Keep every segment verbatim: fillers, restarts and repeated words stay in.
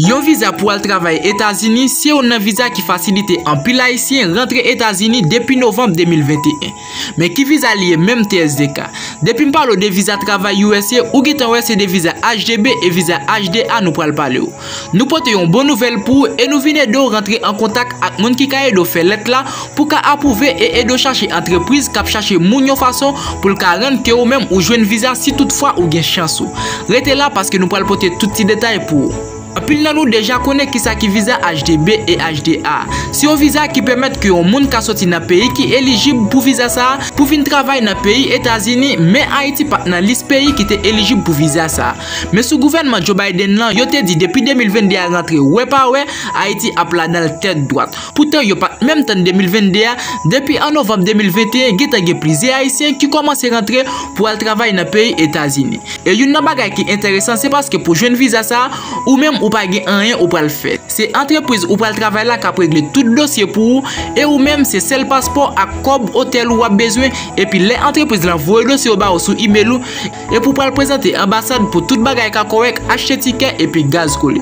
Yon visa pour aller travailler aux États-Unis, c'est un visa qui facilite en pile haïtien rentrer aux États-Unis depuis novembre deux mille vingt et un. Mais qui visa lié même T S D K. Depuis me parle de visa travail U S A ou qui t'en c'est des visa H deux B et visa H deux A nous pral parler. Nous portons une bonne nouvelle pour et nous venons de rentrer en contact avec moun qui ka de faire lettre là pour ka approuver et de chercher entreprise cap chercher moun yon façon pour ka rendre que ou même ou joindre visa si toutefois ou gen chance. Restez là parce que nous pral porter tout petit détail pour. Pile nan nou déjà connaît qui ça qui visa H deux B et H deux A. C'est un visa qui permet que on monde ka sorti dans pays qui éligible pour visa ça pour venir travailler dans pays États-Unis mais Haïti pas dans liste pays qui était éligible pour visa ça. Mais sous gouvernement Joe Biden là, yo te dit depuis deux mille vingt-deux à rentrer ouais pas ouais Haïti a plat dans la tête droite. Pourtant yo pas même temps deux mille vingt-deux depuis en novembre deux mille vingt et un gete plusieurs haïtiens qui commencent à rentrer pour aller travailler dans pays États-Unis. Et une bagaille qui intéressant c'est parce que pour joindre visa ça ou même ou pas gagner rien ou pas le faire. C'est entreprise ou pas le travail là qui a réglé tout dossier pour et ou même c'est seul passeport à cob hôtel ou a besoin et puis les entreprises l'envoyer dossier au bas sous email ou et pour pas présenter ambassade pour toute bagaille qui correct acheter ticket et puis gaz collé.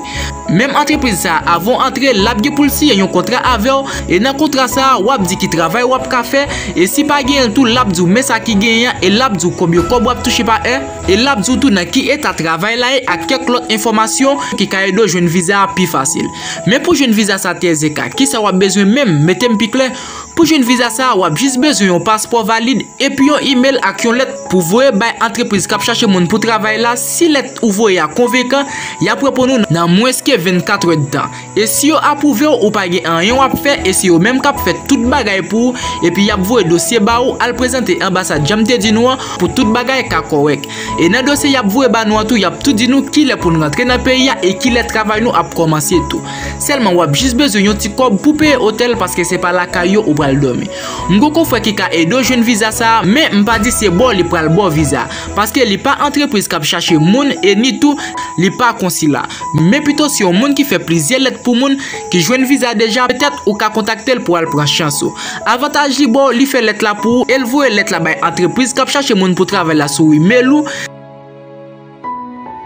Même entreprise ça avant entrer l'abgé pour si un contrat avec et dans contrat ça ou a dit qui travaille ou a café et si pas gagne tout l'abdou mais ça qui gagne et l'abdou combien cob ou a touché pas et l'abdou tout dans qui est à travail là à quelques autres informations qui ka de jeune visa plus facile. Mais pour jeune visa ça T S D K, qui ça a besoin même mettez un piclet. Pour jeune visa ça a juste besoin d'un passeport valide et puis un email avec une lettre pour voyer by entreprise qui cherche monde pour travailler là. Si lettre ou voyer convaincant, il y a propos nous dans moins que vingt-quatre heures de temps. Et si vous approuvez ou pas rien ou faire et si vous même cap fait toute bagaille pour et puis il y a voyer dossier ba ou à présenter ambassade Jamte di nou pour toute bagaille ka correct. Et dans dossier il y a voyer ba nous tout, il y a tout dit nous qui est pour rentrer dans pays et qui travail nous a commencé tout. Seulement ou a juste besoin d'un petit cob pour payer hôtel parce que c'est pas la caillou ou pral dormir. M'goko frère qui ka aido jeune visa ça mais m'pa dit c'est bon li pral bon visa parce que li pas entreprise qui chercher moun et ni tout li pas consulat. Mais plutôt si on moun qui fait plaisir lettre pour moun qui joine visa déjà peut-être ou ka contacter pour al prendre chance. Avantage li bon li fait lettre là pour elle voit lettre là by entreprise qui chercher moun pour travailler là sur email ou.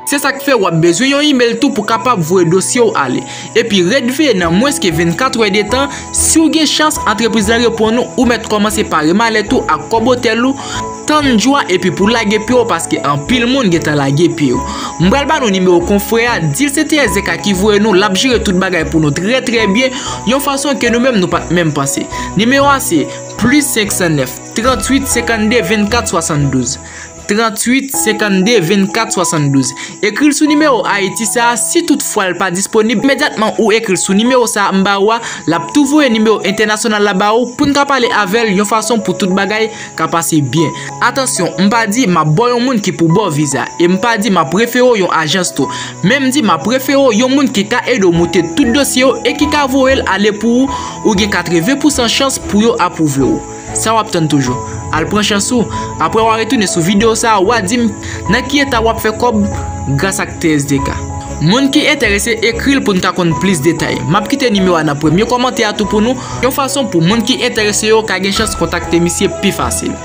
C'est ça qui fait ou a besoin d'un email tout pour capable voir dossier ou aller. Et puis redevez dans moins que vingt-quatre heures de temps si vous avez chance entreprise répondre ou mettre commencer par remarquer tout à cobotel ou tant joie et puis pour laguer pio parce que en pile monde est en laguer pio. M'bral ba nou numéro confrère dit c'est T S D K qui voit nous l'abjure toute bagaille pour nous très très bien, une façon que nous même nous pas même penser. Numéro c'est plus cinq cent neuf trente-huit cinquante-deux vingt-quatre soixante-douze. trente-huit cinquante-deux vingt-quatre soixante-douze. Écris sous numéro Haïti ça si toutefois il pas disponible immédiatement ou écris sous numéro ça mbawa la trouver numéro international là-bas pour ne parler avec une façon pour toute bagaille ka passer bien. Attention, m'pa dit m'a boy un monde qui pour bon visa et m'pa dit m'a préférer yon agence tout. Même dit m'a préférer yon monde qui ka aider monter tout dossier et qui ka voyer aller pour ou gen quatre-vingts pour cent chance pour yo approuver. Ça va obtenir toujours. Al pran chansou, après avoir retourné sous vidéo ça, wadim, nan ki eta wap fe kob grâce à T S D K. Moun ki intéressé écrire pour nous connaître plus de détails. M'a quitté numéro dans premier commentaire tout pour nous, une façon pour moun ki intéressé yo ka gen chance contacter monsieur plus facile.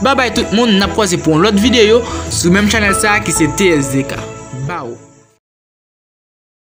Bye bye tout le monde, n'a croisé pour l'autre vidéo sur même channel ça qui c'est T S D K. Bao.